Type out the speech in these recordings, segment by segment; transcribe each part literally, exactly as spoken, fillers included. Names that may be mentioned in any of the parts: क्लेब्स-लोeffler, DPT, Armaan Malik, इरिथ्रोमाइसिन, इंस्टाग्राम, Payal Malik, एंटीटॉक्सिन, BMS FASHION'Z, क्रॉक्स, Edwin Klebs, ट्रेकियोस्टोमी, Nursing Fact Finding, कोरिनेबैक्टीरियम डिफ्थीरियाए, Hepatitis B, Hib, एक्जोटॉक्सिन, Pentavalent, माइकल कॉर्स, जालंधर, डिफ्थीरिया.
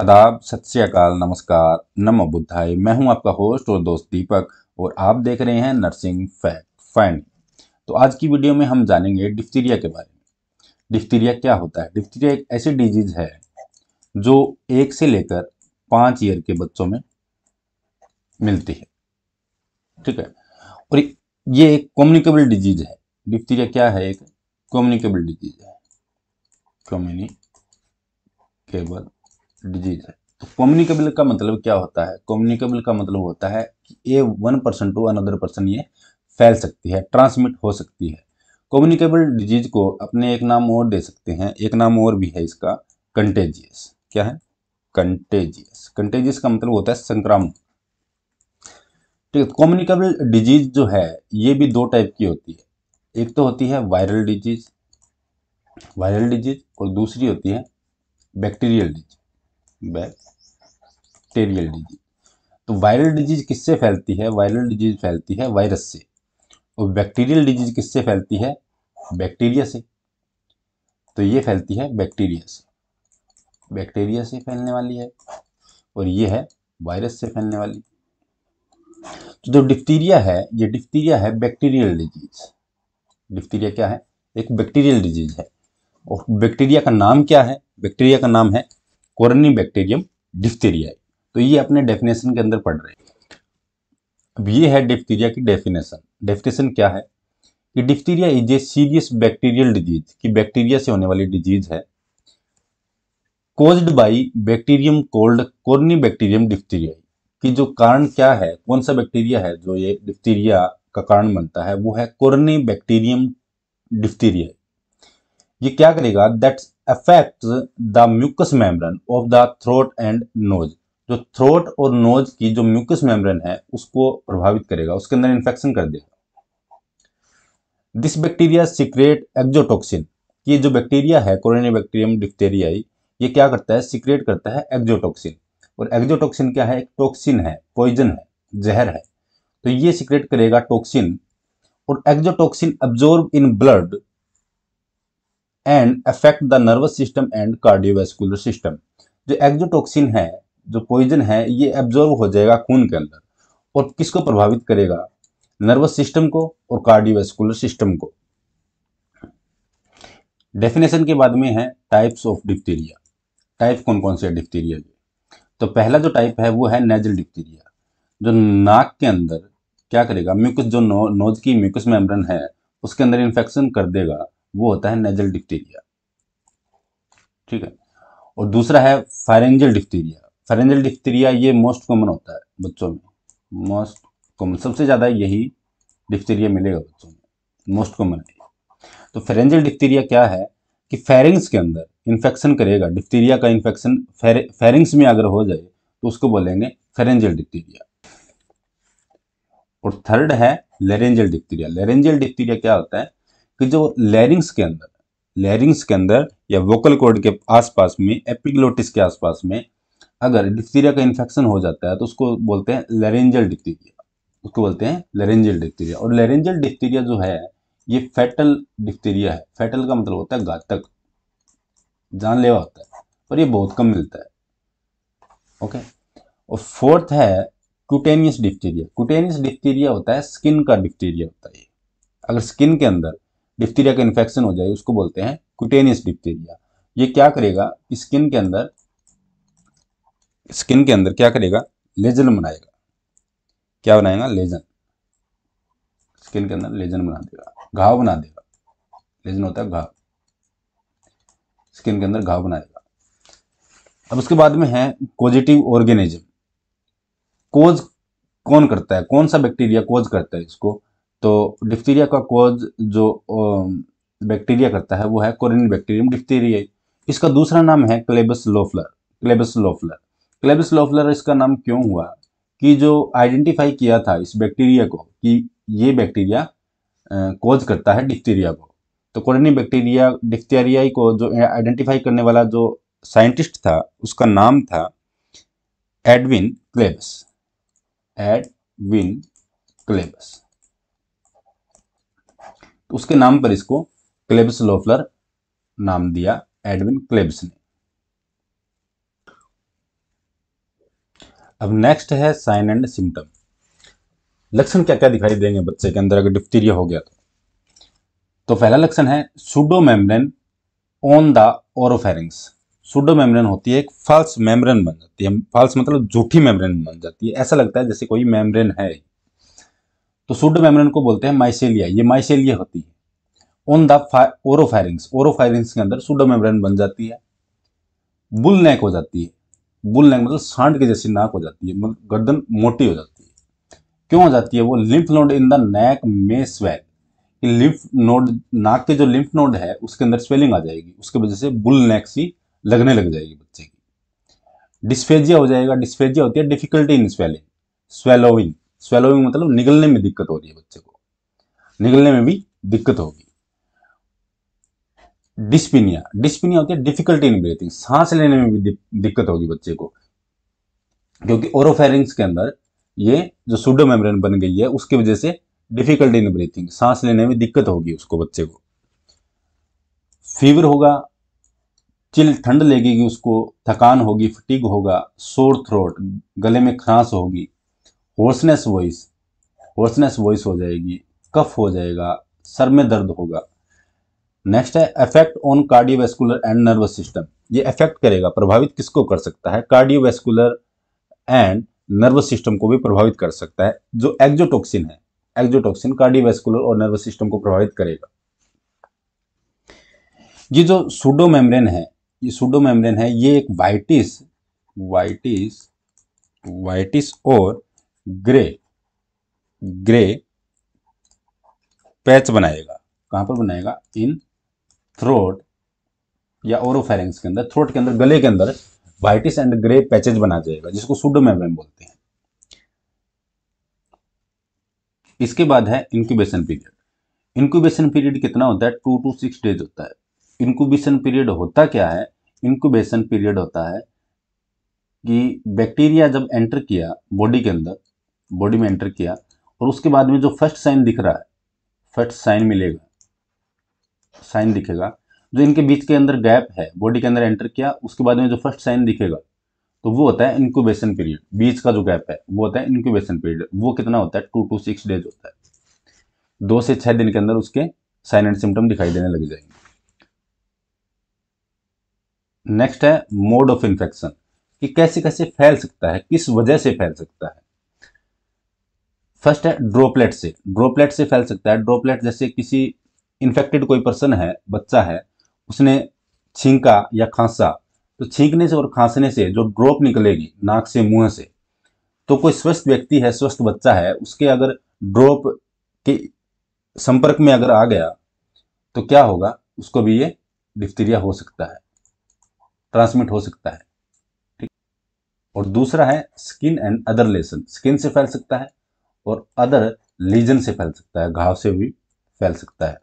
आदाब, सत श्री अकाल, नमस्कार, नमो बुद्धाय। मैं हूं आपका होस्ट और दोस्त दीपक और आप देख रहे हैं नर्सिंग फैक्ट फाइंडिंग। तो आज की वीडियो में हम जानेंगे डिफ्थीरिया के बारे में। डिफ्थीरिया क्या होता है? डिफ्थीरिया एक ऐसी डिजीज है जो एक से लेकर पाँच ईयर के बच्चों में मिलती है, ठीक है। और ये एक कम्युनिकेबल डिजीज है। डिफ्थीरिया क्या है? एक कम्युनिकेबल डिजीज है, कम्युनिकेबल डिजीज है। तो कम्युनिकेबल का मतलब क्या होता है? कम्युनिकेबल का मतलब होता है कि ये one person to another person ये फैल सकती है, ट्रांसमिट हो सकती है। कम्युनिकेबल डिजीज को अपने एक नाम और दे सकते हैं, एक नाम और भी है इसका, कंटेजियस। क्या है? कंटेजियस। कंटेजियस का मतलब होता है संक्रामक, ठीक है। कम्युनिकेबल डिजीज जो है ये भी दो टाइप की होती है। एक तो होती है वायरल डिजीज, वायरल डिजीज, और दूसरी होती है बैक्टीरियल डिजीज, बैक्टीरियल डिजीज। तो वायरल डिजीज किससे फैलती है? वायरल डिजीज फैलती है वायरस से। और बैक्टीरियल डिजीज किससे फैलती है? बैक्टीरिया से। तो ये फैलती है बैक्टीरिया से, बैक्टीरिया से फैलने वाली है, और ये है वायरस से फैलने वाली। तो जो डिफ्थीरिया है, ये डिफ्थीरिया है बैक्टीरियल डिजीज। डिफ्थीरिया क्या है? एक बैक्टीरियल डिजीज है। और बैक्टीरिया का नाम क्या है? बैक्टीरिया का नाम है कोरिनेबैक्टीरियम डिफ्थीरियाए। तो ये अपने डेफिनेशन के अंदर पढ़ रहे हैं। अब ये है डिफ्थीरिया की डेफिनेशन। डेफिनेशन क्या है कि डिफ्थीरिया is a serious bacterial disease, कि बैक्टीरिया से होने वाली डिजीज है, caused by bacterium called कोरिनेबैक्टीरियम डिफ्थीरियाए। कि जो कारण क्या है, कौन सा बैक्टीरिया है जो ये डिफ्थीरिया का कारण बनता है, वो है कोरिनेबैक्टीरियम डिफ्थीरियाए। ये क्या करेगा? That's affect the mucus membrane of the throat and nose. जो थ्रोट और नोज की जो म्यूकस मेम्ब्रेन है उसको प्रभावित करेगा, उसके अंदर इन्फेक्शन कर देगा। This bacteria secrete एक्जोटॉक्सिन। ये जो बैक्टीरिया है कोरिनेबैक्टीरियम डिफ्थीरियाई, ये क्या करता है? सीक्रेट करता है एक्जोटॉक्सिन। और एक्जोटॉक्सिन क्या है? एक टॉक्सिन है, पॉइजन है, जहर है। तो ये सीक्रेट करेगा टॉक्सिन। और एक्जोटॉक्सिन absorb in blood and affect the nervous system and cardiovascular system. जो एक्जोटॉक्सिन है, जो पॉइजन है, ये एब्जॉर्व हो जाएगा खून के अंदर और किसको प्रभावित करेगा? नर्वस सिस्टम को और कार्डियोवैस्कुलर सिस्टम को। डेफिनेशन के बाद में है टाइप्स ऑफ डिफ्थीरिया। टाइप कौन कौन से है डिफ्थीरिया के? तो पहला जो टाइप है वो है नेजल डिफ्थीरिया, जो नाक के अंदर क्या करेगा? म्यूकस, जो नो, नोज की म्यूकस मेम्ब्रेन है उसके अंदर इन्फेक्शन कर देगा, वो होता है नेजल डिफ्थीरिया, ठीक है। और दूसरा है फारेंजियल डिफ्थीरिया। फारेंजियल डिफ्थीरिया ये मोस्ट कॉमन होता है बच्चों में, मोस्ट कॉमन, सबसे ज़्यादा यही डिफ्थीरिया मिलेगा बच्चों में, मोस्ट कॉमन है। तो फारेंजियल डिफ्थीरिया क्या है कि फेरिंग्स के अंदर इन्फेक्शन करेगा। डिफ्थीरिया का इन्फेक्शन फेर, फेरिंग्स में अगर हो जाए तो उसको बोलेंगे फारेंजियल डिफ्थीरिया। और थर्ड है लैरिंजियल डिफ्थीरिया। लैरिंजियल डिफ्थीरिया क्या होता है कि जो लैरिंग्स के अंदर, लैरिंग्स के अंदर या वोकल कॉर्ड के आसपास में, एपिग्लोटिस के आसपास में अगर डिफ्थीरिया का इन्फेक्शन हो जाता है तो उसको बोलते हैं लैरिंजियल डिफ्थीरिया, उसको बोलते हैं लैरिंजियल डिफ्थीरिया। और लैरिंजियल डिफ्थीरिया जो है ये फैटल डिफ्थीरिया है। फैटल का मतलब होता है घातक, जानलेवा होता है, और ये बहुत कम मिलता है, ओके। और फोर्थ है क्यूटेनियस डिफ्थीरिया। क्यूटेनियस डिफ्थीरिया होता है स्किन का डिफ्थीरिया होता है। अगर स्किन के अंदर डिफ्थीरिया का इन्फेक्शन हो जाए उसको बोलते हैं क्यूटेनियस डिफ्थीरिया। ये क्या करेगा? स्किन के अंदर, स्किन के अंदर क्या करेगा? लेजन बनाएगा। क्या बनाएगा? लेजन। स्किन के अंदर लेजन बना देगा, घाव बना देगा। लेजन होता है घाव, स्किन के अंदर घाव बनाएगा। अब उसके बाद में है कॉजेटिव ऑर्गेनिज्म। कोज कौन करता है? कौन सा बैक्टीरिया कोज करता है इसको? तो डिफ्थीरिया का कॉज जो बैक्टीरिया करता है वो है कोरिनेबैक्टीरियम डिफ्थीरियाए। इसका दूसरा नाम है क्लेब्स-लोeffler, क्लेब्स-लोeffler। क्लेब्स-लोeffler इसका नाम क्यों हुआ? कि जो आइडेंटिफाई किया था इस बैक्टीरिया को कि ये बैक्टीरिया कॉज करता है डिफ्थीरिया को। तो कोरिनेबैक्टीरिया डिफ्थीरियाए को जो आइडेंटिफाई करने वाला जो साइंटिस्ट था उसका नाम था एडविन क्लेब्स, एडविन क्लेब्स। उसके नाम पर इसको क्लेब्स-लोeffler नाम दिया एडविन क्लेब्स ने। अब नेक्स्ट है साइन एंड सिम्टम। लक्षण क्या क्या दिखाई देंगे बच्चे के अंदर अगर डिफ्थीरिया हो गया तो तो पहला लक्षण है pseudo membrane on the oropharynx. Pseudo membrane होती है एक फॉल्स मेम्ब्रेन बन जाती है, फॉल्स मतलब झूठी मेम्ब्रेन बन जाती है, ऐसा लगता है जैसे कोई मेम्ब्रेन है। तो सूडो मेम्ब्रेन को बोलते हैं माइसेलिया, ये माइसेलिया होती है ऑन द ओरोफेरिंग्स। ओरोफेरिंग्स के अंदर सूडो मेम्ब्रेन बन जाती है, बुल नेक हो जाती है, बुल नेक मतलब सांड के जैसी नाक हो जाती है, मतलब गर्दन मोटी हो जाती है। क्यों हो जाती है वो? Lymph node in the neck में स्वेल, लिम्फ नोड नाक के जो लिम्फ नोड है उसके अंदर स्वेलिंग आ जाएगी, उसके वजह से बुल नेक सी लगने लग जाएगी बच्चे की। डिस्फेजिया हो जाएगा, डिस्फेजिया होती है difficulty in swelling, swallowing, swallowing मतलब निगलने में दिक्कत हो रही है बच्चे को, निगलने में भी दिक्कत होगी। डिस्पिनिया, डिस्पिनिया होती है डिफिकल्टी इन ब्रीथिंग, सांस लेने में भी दि, दिक्कत होगी बच्चे को, क्योंकि ओरोफेरिंग्स के अंदर ये जो सूडो मेम्ब्रेन बन गई है उसकी वजह से डिफिकल्टी इन ब्रीथिंग, सांस लेने में दिक्कत होगी उसको, बच्चे को। फीवर होगा, चिल ठंड लगेगी उसको, थकान होगी, फटीग होगा, सोर थ्रोट गले में खरांस होगी, होर्सनेस वॉइस होर्सनेस वॉइस हो जाएगी, कफ हो जाएगा, सर में दर्द होगा। नेक्स्ट है effect on cardiovascular and nervous system. ये इफेक्ट करेगा, प्रभावित किसको कर सकता है? कार्डियोवैस्कुलर एंड नर्वस सिस्टम को भी प्रभावित कर सकता है। जो एक्जोटॉक्सिन है, एक्जोटॉक्सिन कार्डियोवैस्कुलर और नर्वस सिस्टम को प्रभावित करेगा। ये जो सूडो मेम्ब्रेन है, ये सूडो मेम्ब्रेन है, ये एक वाइटिस वाइटिस वाइटिस और ग्रे ग्रे पैच बनाएगा। कहाँ पर बनाएगा? इन थ्रोट या ओरोफेरिंग्स के अंदर, थ्रोट के अंदर, गले के अंदर वाइटिस एंड ग्रे पैचेज बना जाएगा, जिसको सूडो मेम्ब्रेन बोलते हैं। इसके बाद है इंक्यूबेशन पीरियड। इंक्यूबेशन पीरियड कितना होता है? टू टू सिक्स डेज होता है। इंक्यूबेशन पीरियड होता क्या है? इंक्यूबेशन पीरियड होता है कि बैक्टीरिया जब एंटर किया बॉडी के अंदर, बॉडी में एंटर किया और उसके बाद में जो फर्स्ट साइन दिख रहा है, फर्स्ट साइन मिलेगा, साइन दिखेगा जो इनके बीच के अंदर गैप है, बॉडी के अंदर एंटर किया उसके बाद में जो फर्स्ट साइन दिखेगा तो वो होता है इंक्यूबेशन पीरियड। बीच का जो गैप है वो होता है इंक्यूबेशन पीरियड। वो कितना होता है? टू टू सिक्स डेज होता है। दो से छह दिन के अंदर उसके साइन एंड सिम्टम दिखाई देने लग जाएंगे। नेक्स्ट है मोड ऑफ इन्फेक्शन, कि कैसे कैसे फैल सकता है, किस वजह से फैल सकता है। फर्स्ट है ड्रॉपलेट से, ड्रॉपलेट से फैल सकता है। ड्रॉपलेट जैसे किसी इन्फेक्टेड कोई पर्सन है, बच्चा है, उसने छींका या खांसा, तो छींकने से और खांसने से जो ड्रॉप निकलेगी नाक से, मुंह से, तो कोई स्वस्थ व्यक्ति है, स्वस्थ बच्चा है, उसके अगर ड्रॉप के संपर्क में अगर आ गया तो क्या होगा? उसको भी ये डिफ्थीरिया हो सकता है, ट्रांसमिट हो सकता है, ठीक। और दूसरा है skin and other lesion, skin से फैल सकता है और अदर लीजन से फैल सकता है, घाव से भी फैल सकता है।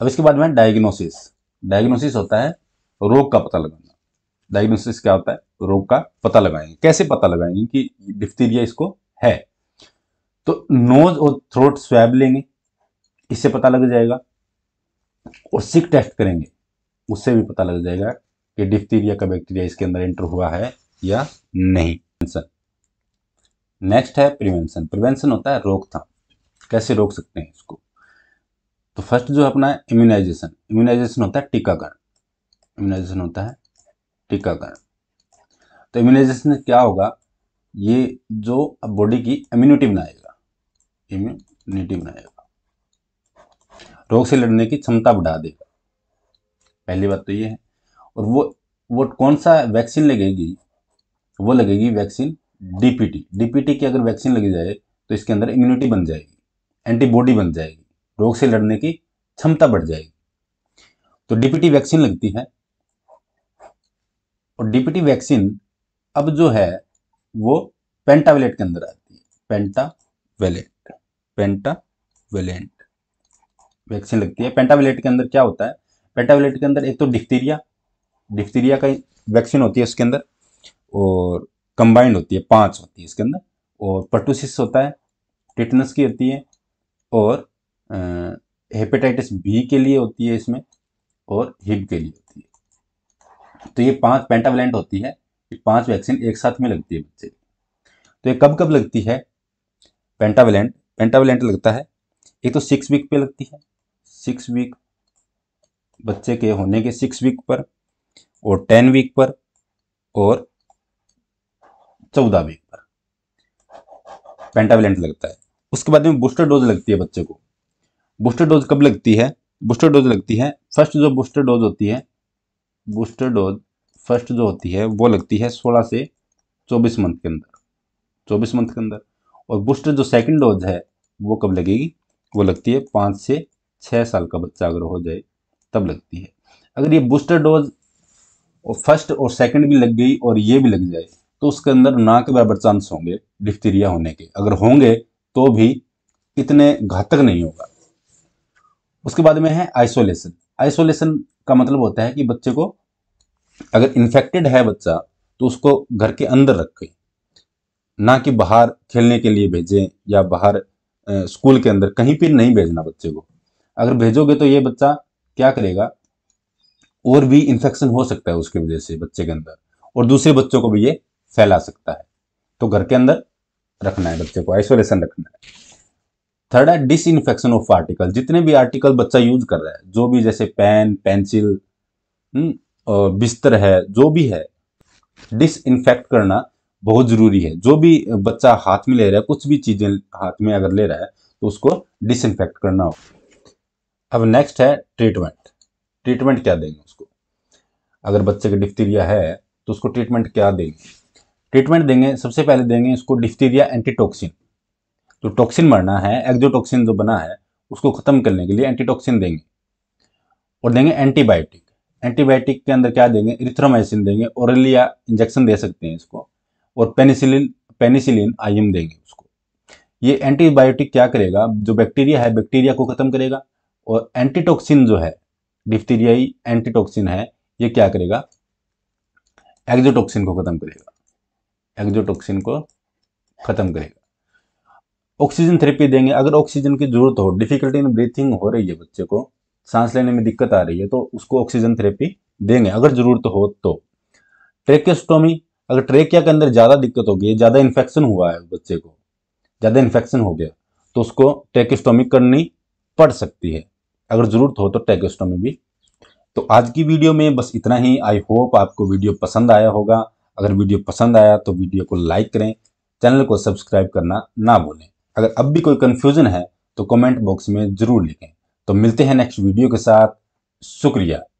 अब इसके बाद में डायग्नोसिस। डायग्नोसिस होता है रोग का पता लगाना। डायग्नोसिस क्या होता है? रोग का पता लगाएंगे। कैसे पता लगाएंगे कि डिफ्थीरिया इसको है? तो नोज और थ्रोट स्वैब लेंगे, इससे पता लग जाएगा, और सिक टेस्ट करेंगे, उससे भी पता लग जाएगा कि डिफ्थीरिया का बैक्टीरिया इसके अंदर एंटर हुआ है या नहीं। नेक्स्ट है प्रिवेंशन। प्रिवेंशन होता है रोकथाम, कैसे रोक सकते हैं इसको। तो फर्स्ट जो अपना है इम्यूनाइजेशन, इम्यूनाइजेशन होता है टीकाकरण, इम्यूनाइजेशन होता है टीकाकरण। तो इम्यूनाइजेशन क्या होगा? ये जो बॉडी की इम्यूनिटी बनाएगा, इम्यूनिटी बनाएगा, रोग से लड़ने की क्षमता बढ़ा देगा, पहली बात तो ये है। और वो वो कौन सा वैक्सीन लगेगी? वो लगेगी वैक्सीन डीपीटी। डीपीटी की अगर वैक्सीन लग जाए तो इसके अंदर इम्यूनिटी बन जाएगी, एंटीबॉडी बन जाएगी, रोग से लड़ने की क्षमता बढ़ जाएगी। तो डीपीटी वैक्सीन लगती है, और डीपीटी वैक्सीन अब जो है वो पेंटावेलेंट के अंदर आती है। पेंटावेलेंट पेंटावेलेंट वैक्सीन लगती है। पेंटावेलेंट के अंदर क्या होता है? पेंटावेलेंट के अंदर एक तो डिफ्थीरिया, डिफ्थीरिया का वैक्सीन होती है उसके अंदर, और कंबाइंड होती है, पांच होती है इसके अंदर, और पर्टुसिस होता है, टिटनस की होती है, और हेपेटाइटिस बी के लिए होती है इसमें, और हिब के लिए होती है। तो ये पांच पेंटावेलेंट होती है, पांच वैक्सीन एक साथ में लगती है बच्चे। तो ये कब कब लगती है? पेंटावेलेंट पेंटावेलेंट लगता है, एक तो सिक्स वीक पे लगती है, सिक्स वीक बच्चे के होने के सिक्स वीक पर, और टेन वीक पर, और चौदह वीक पर पेंटावेलेंट लगता है। उसके बाद में बूस्टर डोज लगती है बच्चे को। बूस्टर डोज कब लगती है? बूस्टर डोज लगती है फर्स्ट जो बूस्टर डोज होती है बूस्टर डोज फर्स्ट जो होती है वो लगती है सोलह से चौबीस मंथ के अंदर चौबीस मंथ के अंदर। और बूस्टर जो सेकंड डोज है वो कब लगेगी? वो लगती है पाँच से छः साल का बच्चा अगर हो जाए तब लगती है। अगर ये बूस्टर डोज और फर्स्ट और सेकंड भी लग गई और ये भी लग जाए तो उसके अंदर ना के बराबर चांस होंगे डिफ्थीरिया होने के। अगर होंगे तो भी इतने घातक नहीं होगा। उसके बाद में है आइसोलेशन। आइसोलेशन का मतलब होता है कि बच्चे को अगर इन्फेक्टेड है बच्चा तो उसको घर के अंदर रखें, ना कि बाहर खेलने के लिए भेजें या बाहर आ, स्कूल के अंदर कहीं पर नहीं भेजना बच्चे को। अगर भेजोगे तो ये बच्चा क्या करेगा, और भी इन्फेक्शन हो सकता है उसकी वजह से बच्चे के अंदर, और दूसरे बच्चों को भी ये फैला सकता है। तो घर के अंदर रखना है बच्चे को, आइसोलेशन रखना है। थर्ड है डिसइन्फेक्शन ऑफ आर्टिकल। जितने भी आर्टिकल बच्चा यूज कर रहा है, जो भी जैसे पेन पेंसिल और बिस्तर है, जो भी है, डिसइन्फेक्ट करना बहुत जरूरी है। जो भी बच्चा हाथ में ले रहा है, कुछ भी चीजें हाथ में अगर ले रहा है तो उसको डिसइन्फेक्ट करना हो। अब नेक्स्ट है ट्रीटमेंट। ट्रीटमेंट क्या देंगे उसको? अगर बच्चे का डिफ्थीरिया है तो उसको ट्रीटमेंट क्या देंगे? ट्रीटमेंट देंगे, सबसे पहले देंगे उसको डिफ्थीरिया एंटीटॉक्सिन। तो टॉक्सिन मरना है, एक्जोटॉक्सिन जो बना है उसको खत्म करने के लिए एंटीटॉक्सिन देंगे। और देंगे एंटीबायोटिक। एंटीबायोटिक के अंदर क्या देंगे? इरिथ्रोमाइसिन देंगे, ओरली या इंजेक्शन दे सकते हैं इसको, और पेनिसिलिन पेनिसिलिन आईएम देंगे उसको। ये एंटीबायोटिक क्या करेगा, जो बैक्टीरिया है बैक्टीरिया को खत्म करेगा, और एंटीटॉक्सिन जो है डिफ्थीरियाई एंटीटॉक्सिन है ये क्या करेगा, एक्जोटॉक्सिन को खत्म करेगा एक्जोटॉक्सिन को खत्म करेगा। ऑक्सीजन थेरेपी देंगे। अगर ऑक्सीजन की जरूरत हो, डिफिकल्टी इन ब्रीथिंग हो रही है बच्चे को, सांस लेने में दिक्कत आ रही है, तो उसको ऑक्सीजन थेरेपी देंगे अगर जरूरत हो तो। ट्रेकियोस्टोमी, अगर ट्रेकिया के अंदर ज़्यादा दिक्कत हो गई, ज़्यादा इन्फेक्शन हुआ है बच्चे को, ज़्यादा इन्फेक्शन हो गया, तो उसको ट्रेकियोस्टोमी करनी पड़ सकती है अगर ज़रूरत हो तो ट्रेकियोस्टोमी भी। तो आज की वीडियो में बस इतना ही। आई होप आपको वीडियो पसंद आया होगा। अगर वीडियो पसंद आया तो वीडियो को लाइक करें, चैनल को सब्सक्राइब करना ना भूलें। अगर अब भी कोई कन्फ्यूज़न है तो कमेंट बॉक्स में ज़रूर लिखें। तो मिलते हैं नेक्स्ट वीडियो के साथ। शुक्रिया।